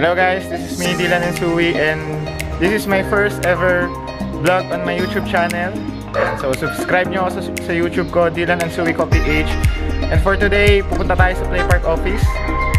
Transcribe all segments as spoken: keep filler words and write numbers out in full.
Hello guys, this is me, Dylan and Sui, and this is my first ever vlog on my YouTube channel. And so subscribe nyo ako sa, sa YouTube ko, Dylan and Sui EnsuicoPH. And for today, pupunta tayo sa Play Park office.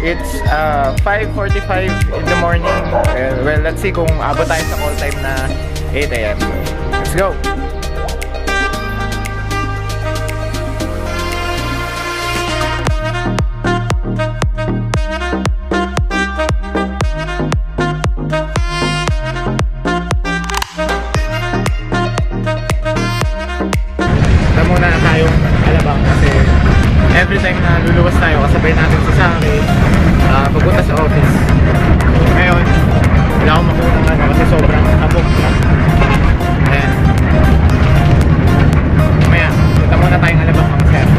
It's uh, five forty-five in the morning. Uh, well, let's see kung abot tayo sa call time na eight A M Let's go! Every time na luluwas tayo, kasabay natin sa sari, uh, pagpunta sa office. Ngayon, wala akong makuha ng ano kasi sobrang abok na. Ayan. Mamaya, punta muna tayong alabang mga sir.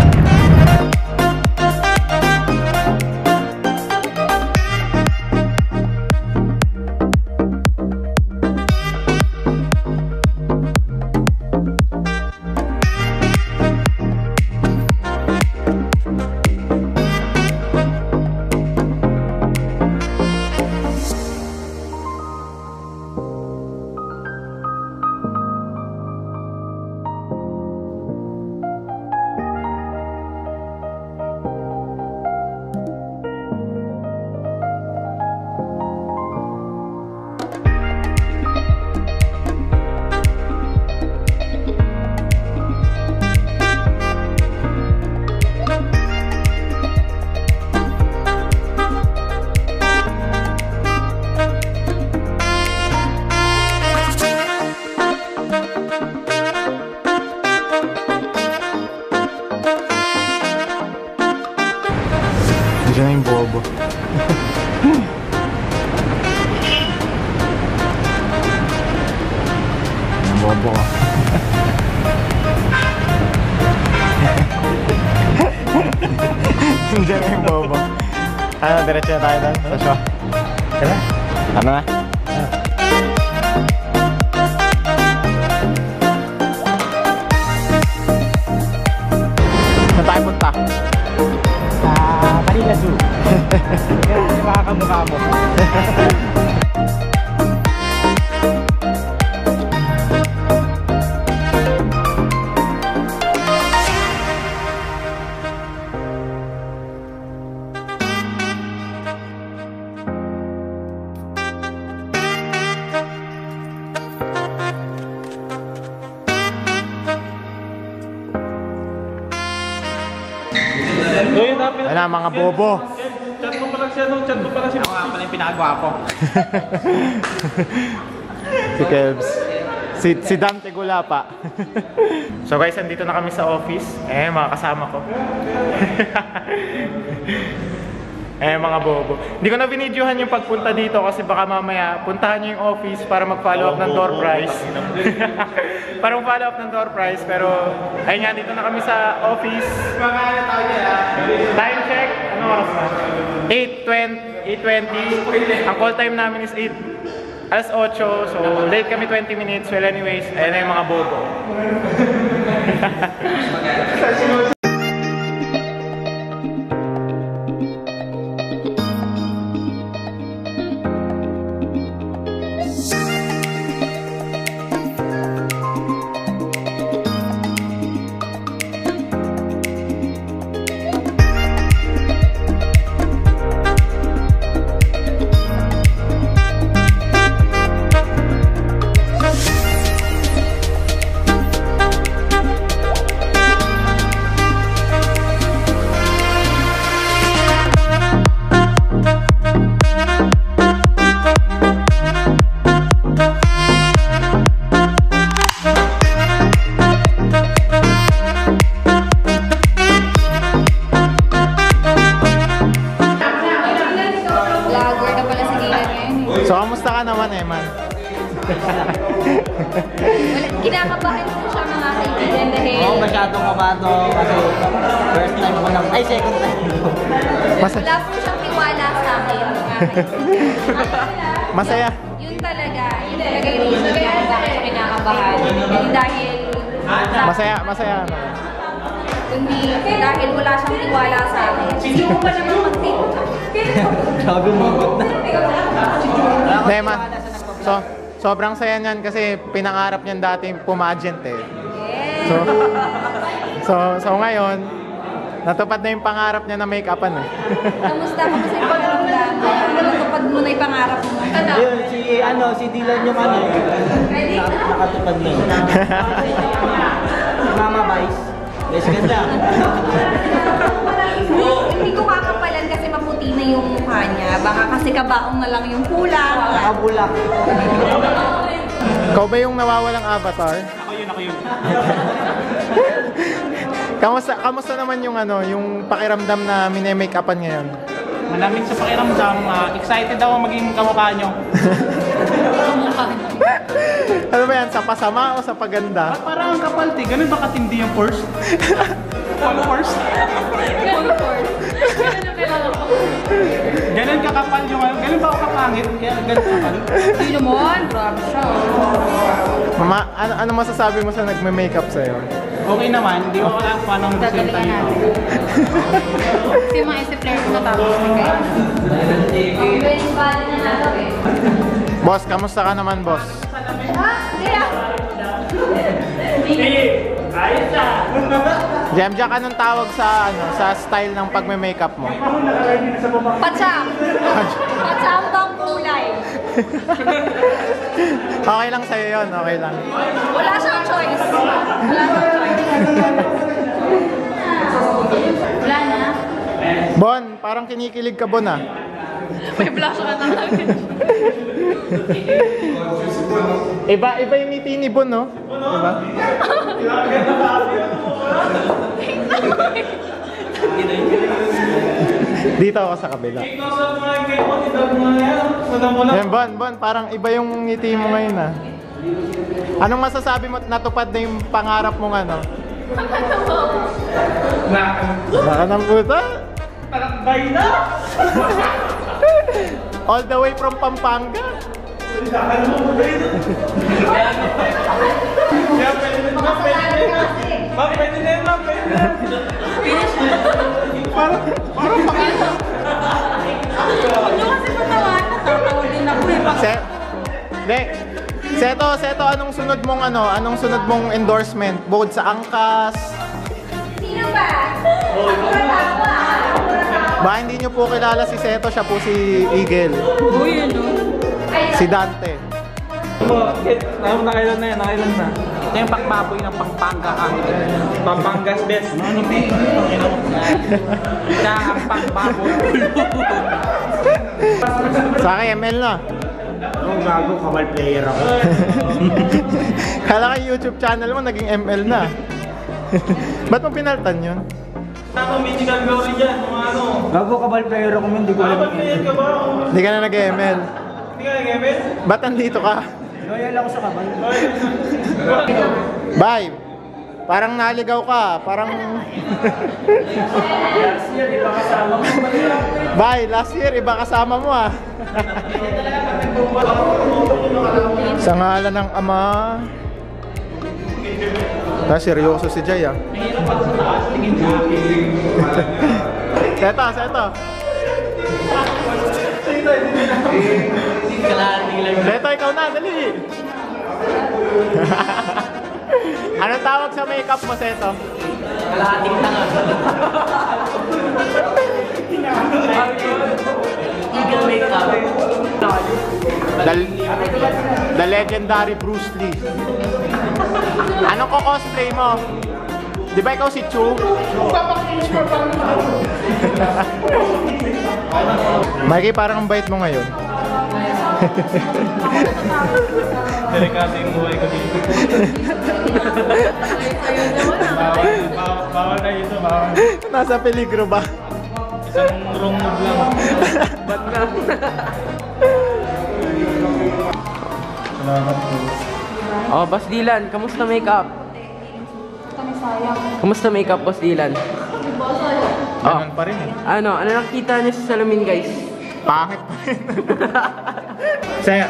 Diyan na yung bobo. Bobo. Diyan na yung bobo. Ano, diretso na tayo doon? Sasya. Kala? Ano na? Saan tayo punta? Kanila Zoo. Kaya kasi makakamukha mo. Wala mga bobo. Chat mo pala siya, chat mo pala siya. Ako nga pala yung pinagawa ko. Si Kebs. Si, si Dante Gulapa. So guys, andito na kami sa office. Eh, mga kasama ko. Eh, mga bobo. Hindi ko na binidyohan yung pagpunta dito kasi baka mamaya puntahan nyo yung office para mag-follow up ng door prize. Para mag-follow up ng door prize, pero ayun nga, dito na kami sa office. Time check, ano oras na? eight twenty. Ang call time namin is eight, alas otso, so late kami twenty minutes. Well anyways, ayun na yung mga bobo. So, kamusta ka naman, Eman? Kinakabahan ko siya mga kaibigan dahil... Oo, masyadong kabato kasi first time ko lang. Ay, second time ko. Wala po siyang tiwala sa akin, mga kaibigan. Masaya. Yun talaga. Yun talaga yung reason kaya bakit ako kinakabahan. Hindi dahil... Masaya, masaya. Hindi, dahil wala siyang tiwala sa akin. Hindi mo pa naman mag-take. Sabi mo na. Nema, so, sobrang saya niyan kasi pinangarap niyan dati pumagent eh. So, so, so ngayon, natupad na yung pangarap niya na make-upan eh. Kamusta? Kamusta yung pangarap mo? Natupad mo na yung pangarap mo. Yun, si, ano, si Dylan yung ano. Nakatupad na yun. Mama Vice. Yes, ganda. Hindi ko kakapalan kasi maputi na yung mukha niya. Baka kasi kabaong na lang yung kulang. Kabulak. Ikaw ba yung nawawalang avatar? Ako yun, ako yun. Kamusta, kamusta naman yung ano, yung pakiramdam na mine-make-upan ngayon? Malamig sa pakiramdam. Uh, excited daw maging kamukha nyo. Ano ba yan? Sa pasama o sa paganda? At parang ang kapal, te. Ganun ba katindi yung first? All first? All first. Ganun ka kapal yung... Ganun ba ako kapangit? Kaya ganun kapal? Sino mo? Grabe siya. Mama, ano, ano masasabi mo sa nagme-makeup sa'yo? Okay naman. Hindi ko alam paano ang resulta niyo. Kasi yung mga isipler ko natapos na kayo. Ang pwede ba na natin eh. Boss, kamusta ka naman, boss? Jemja, anong tawag sa ano sa style ng pagme-makeup mo? Patsam! Patsam bang kulay? Okay lang sa'yo yun, okay lang. Wala siyang choice. Wala siyang choice. Wala na. Bon, parang kinikilig ka, Bon, ah. May blush ka na namin. Iba, iba yung ngiti ni Bon, no? Diba? Dito ako sa kabila. Yan, Bon, Bon, parang iba yung ngiti mo ngayon, ah. Anong masasabi mo? Natupad na yung pangarap mong ano? Baka ng puta? Takbay na! All the way from Pampanga? Seto, Seto, anong sunod mong ano? Anong sunod mong endorsement? Bukod sa Angkas? Sino ba? Ba, hindi nyo po kilala si Seto, siya po si Eagle. Uy, ano? Si Dante. Nakailan na yan, nakailan na. Ito yung Pagbaboy ng Pampanga. Pampanga's best. Ano ba? Ito ang Pagbaboy. Sa akin, M L na. Anong gago, Kabal player ako. Kala ka YouTube channel mo, naging M L na. Ba't mo pinaltan yun? Ako may ginagawin dyan, mga ano. Gago, Kabal player ako, hindi ko alam. Kabal player ka ba? Hindi ka na nag-M L. Hindi ka nag-M L? Ba't andito ka? Loyal ako sa Kabal. Bye! Parang naligaw ka, parang... Last year, iba kasama mo. Bye! Last year, iba kasama mo, ah. Sa ngalan ng ama... Na seryoso si Jay, ah. Seto, Seto. Seto, ikaw na, dali. Anong tawag sa makeup mo, Seto? Kalahating tanga. Eagle makeup. The, the legendary Bruce Lee. Anong ko-cosplay mo? Di ba ikaw si Chu? Mikey, parang ang bait mo ngayon. Delikado yung buhay ko dito. Bawal na ito, bawal. Nasa peligro ba? Isang wrong move lang. Ba't na? Salamat po. Oh, Boss Dylan, kamusta makeup? Kamusta makeup, Boss Dylan? Ganun pa rin eh. Ano, ano nakita niyo sa salamin, guys? Pangit pa rin. Sir,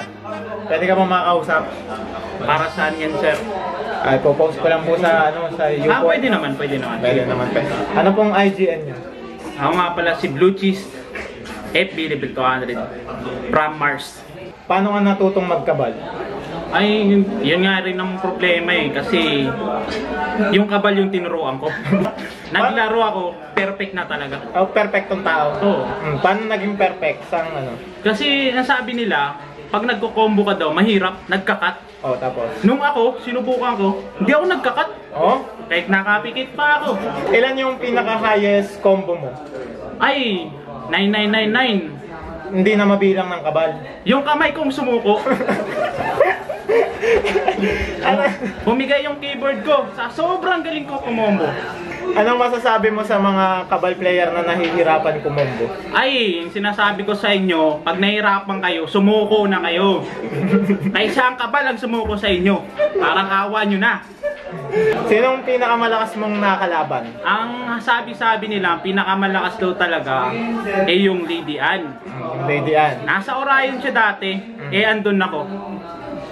pwede ka pong makausap. Para saan yan, sir? Ay, po-post ko lang po sa, ano, sa YouTube. Ah, pwede naman, pwede naman. Pwede naman, pwede. Ano pong I G N niyo? Ako nga pala si Bluecheese F B twelve hundred from Mars. Paano nga natutong magkabal? Ay, yun, yun nga rin ang problema eh, kasi yung kabal yung tinuruan ko. Naglaro ako, perfect na talaga. Oh, perfectong tao? Oo. Mm, paano naging perfect? Saan ano? Kasi nasabi nila, pag nagko-combo ka daw, mahirap, nagkakat. Oh, tapos? Nung ako, sinubukan ko, hindi ako nagkakat. Oh? Kahit nakapikit pa ako. Ilan yung pinaka-highest combo mo? Ay, nine nine nine nine. Hindi na mabilang ng kabal. Yung kamay kong sumuko. Humigay yung keyboard ko. Sa sobrang galing ko kumombo. Anong masasabi mo sa mga kabal player na nahihirapan kumombo? Ay, sinasabi ko sa inyo, pag nahihirapan kayo, sumuko na kayo. Kaysa ang kabal ang sumuko sa inyo. Parang awa nyo na. Sinong pinakamalakas mong nakalaban? Ang sabi-sabi nila, pinakamalakas daw talaga eh yung Lady Anne. Yung Lady Anne. Nasa Orion siya dati, mm-hmm. eh andun ako.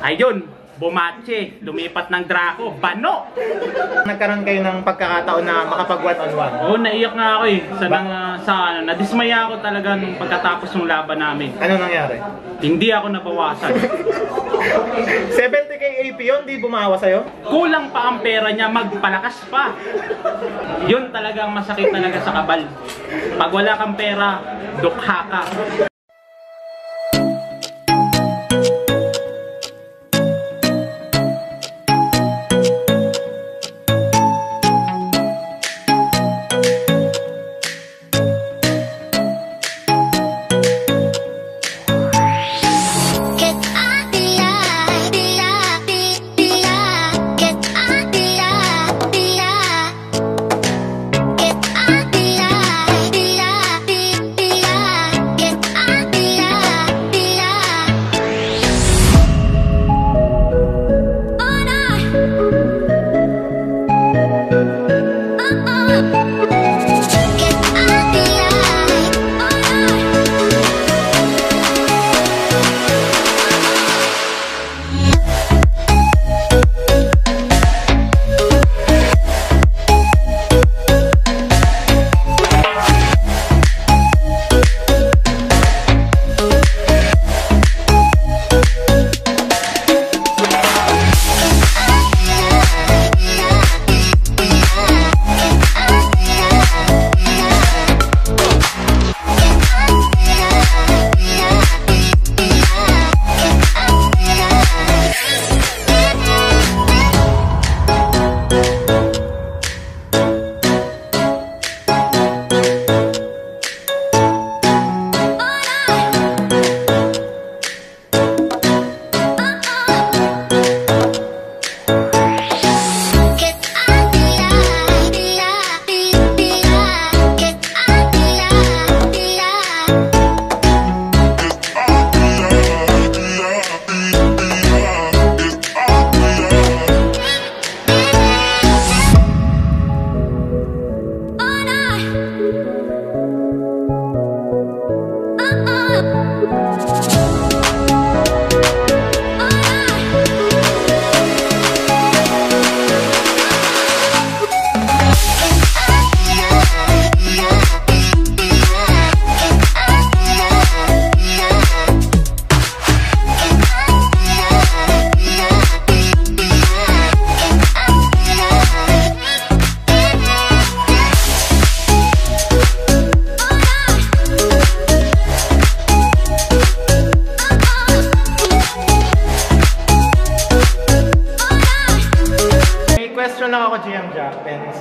Ayun, bumatse, lumipat ng Draco, bano! Nagkaroon kayo ng pagkakataon na makapag one on one? Oo, naiyak nga ako eh. Sa, nang, uh, sa ano, nadismaya ako talaga nung pagkatapos ng laban namin. Ano nangyari? Hindi ako nabawasan. seventy K A P yun, di bumawa sa'yo? Kulang pa ang pera niya, magpalakas pa. Yun talagang masakit talaga sa kabal. Pag wala kang pera, dukha ka.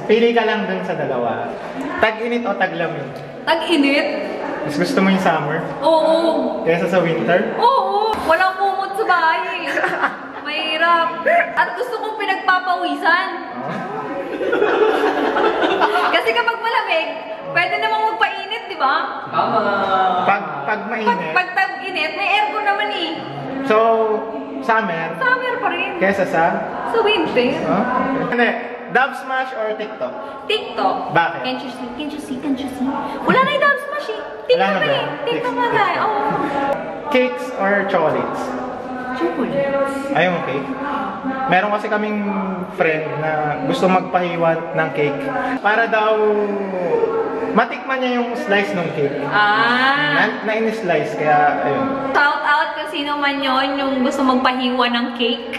Pili ka lang dun sa dalawa. Tag-init o tag-lamig? Tag-init? Mas gusto mo yung summer? Oo. Kesa sa winter? Oo. Walang kumot sa bahay. Mahirap. At gusto kong pinagpapawisan. Oh? Kasi kapag malamig, pwede namang magpainit, di ba? Tama. Pag, pag mainit? Pag, pag tag-init, may aircon naman eh. So, summer? Summer pa rin. Kesa sa? Sa winter. Oh? Okay. Dub Smash or TikTok? TikTok. Bakit? Can't you see? Can't you see? Can't you see? Wala na yung Dub Smash eh. TikTok na eh. TikTok na tayo. Oo. Cakes or chocolates? Chocolates. Ayaw mo cake? Meron kasi kaming friend na gusto magpahiwa ng cake. Para daw matikman niya yung slice ng cake. Ah! Na, na-in-slice, kaya ayun. Shout out kung sino man yun, yung gusto magpahiwa ng cake.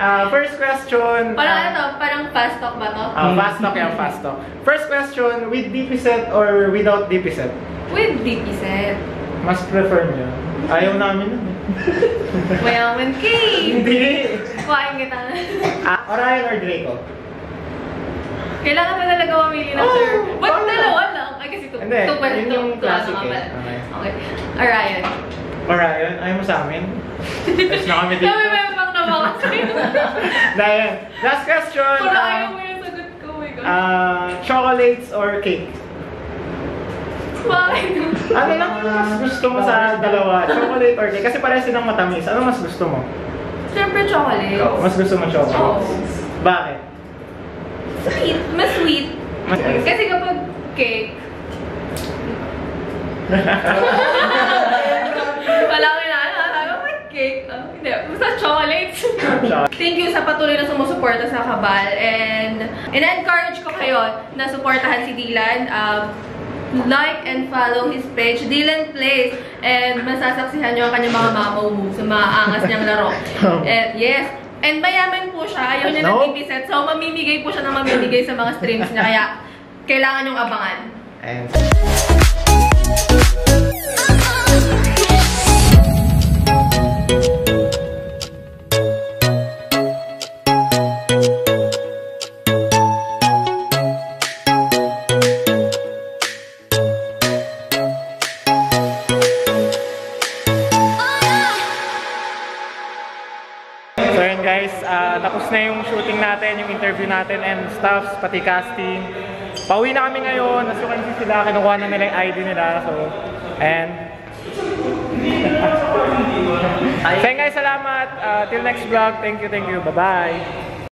Uh, first question. Parang uh, ano to? Parang fast talk ba to? Uh, fast talk yan, fast talk. First question, with D P set or without D P set? With D P set. Mas prefer niya. Ayaw namin nun. Well, with cake! Hindi! Kuhain kita. Ah, Orion or Draco? Kailangan na talaga mamili ng sir. Ba't dalawa lang? Ay, kasi ito. Hindi, yun yung classic eh. Okay. Orion. Orion? Ayaw mo sa amin? Tapos na kami dito. Kami may pang nabakas kayo. Dahil, last question. Pero ayaw mo yung sagot ko. Ah, chocolates or cake? Ano lang mas gusto mo sa dalawa? Chocolate or cake? Kasi parehas silang matamis. Ano mas gusto mo? Siyempre chocolate. Oh, mas gusto mo chocolate? Oo. Oh. Bakit? Sweet. Mas sweet. Mas sweet. Kasi kapag cake... Wala ko na. Sabi ko, may cake. Oh, hindi. Basta chocolate. Thank you sa patuloy na sumusuporta sa Kabal. And, and encourage ko kayo na suportahan si Dylan. Um, Like and follow his page, Dylan Plays, and masasaksihan nyo ang kanyang mga mamaw moves sa mga angas niyang laro. And yes, and mayaman po siya, ayaw niya no? ng T V set, so mamimigay po siya ng mamimigay sa mga streams niya, kaya kailangan nyong abangan. And... na yung shooting natin, yung interview natin and stuffs, pati casting. Pauwi na kami ngayon, as you can see sila, kinukuha na nila yung I D nila. So, and... So guys, salamat. Uh, till next vlog. Thank you, thank you. Bye-bye.